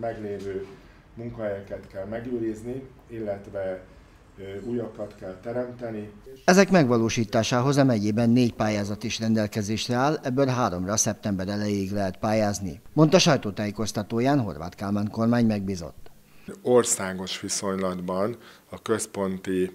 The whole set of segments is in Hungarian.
meglévő munkahelyeket kell megőrizni, illetve újakat kell teremteni. Ezek megvalósításához a megyében 4 pályázat is rendelkezésre áll, ebből 3-ra szeptember elejéig lehet pályázni, mondta sajtótájékoztatóján Horváth Kálmán kormány megbízott. Országos viszonylatban a központi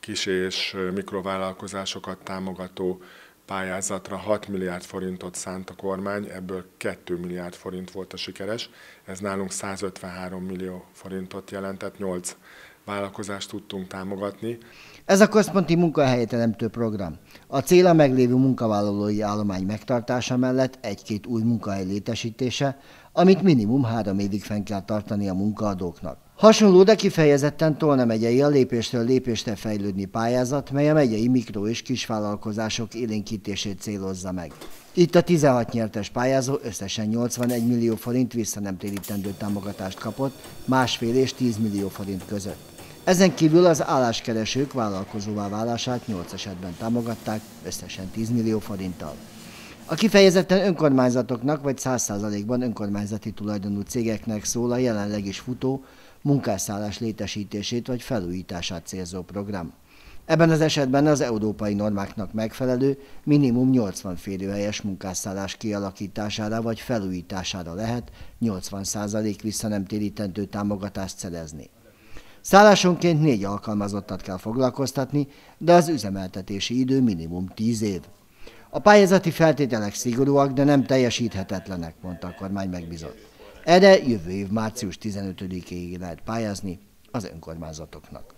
kis- és mikrovállalkozásokat támogató pályázatra 6 milliárd forintot szánt a kormány, ebből 2 milliárd forint volt a sikeres, ez nálunk 153 millió forintot jelentett, 8 vállalkozást tudtunk támogatni. Ez a központi munkahelyteremtő program. A cél a meglévő munkavállalói állomány megtartása mellett 1-2 új munkahely létesítése, amit minimum 3 évig fenn kell tartani a munkaadóknak. Hasonló, de kifejezetten Tolna megyei a lépésről lépésre fejlődni pályázat, mely a megyei mikro- és kisvállalkozások élénkítését célozza meg. Itt a 16 nyertes pályázó összesen 81 millió forint visszanemtérítendő támogatást kapott, 1,5 és 10 millió forint között. Ezen kívül az álláskeresők vállalkozóvá válását 8 esetben támogatták, összesen 10 millió forinttal. A kifejezetten önkormányzatoknak vagy 100%-ban önkormányzati tulajdonú cégeknek szól a jelenleg is futó, munkásszállás létesítését vagy felújítását célzó program. Ebben az esetben az európai normáknak megfelelő minimum 80 férőhelyes munkásszállás kialakítására vagy felújítására lehet 80% visszanemtérítendő támogatást szerezni. Szállásonként 4 alkalmazottat kell foglalkoztatni, de az üzemeltetési idő minimum 10 év. A pályázati feltételek szigorúak, de nem teljesíthetetlenek, mondta a kormány megbízott. Erre jövő év március 15-éig lehet pályázni az önkormányzatoknak.